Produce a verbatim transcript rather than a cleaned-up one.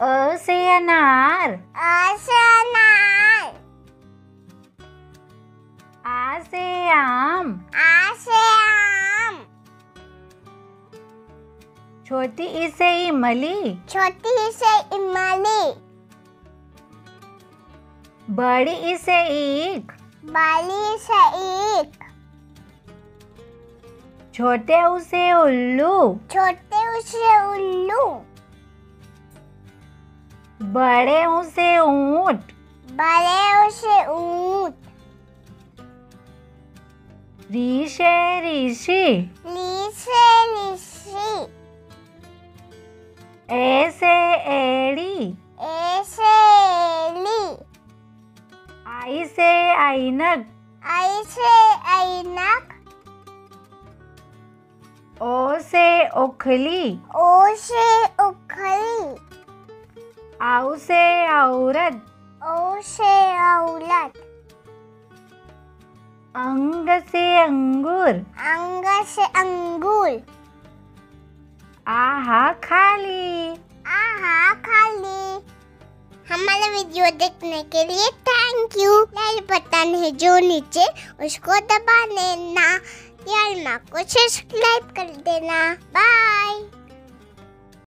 Oceanar Oceanar Aseam Aseam Choti ise imali Choti ise imali Badi ise ik Badi ise ik Chote use ullu Chote use ullu बड़े उसे ऊंट बड़े उसे ऊंट ऋषि ऋषि ऋषि ऋषि ऐसे एड़ी ऐसे एड़ी आई से ऐनक आई से ऐनक ओ से ओखली ओ से ओखली औ से औरत औ से औरत अंग से अंगूर अंग से अंगूर आहा खाली आहा खाली। हमारा वीडियो देखने के लिए थैंक यू। लाल बटन है जो नीचे उसको दबा लेना। यार माँ को सब्सक्राइब कर देना। बाय।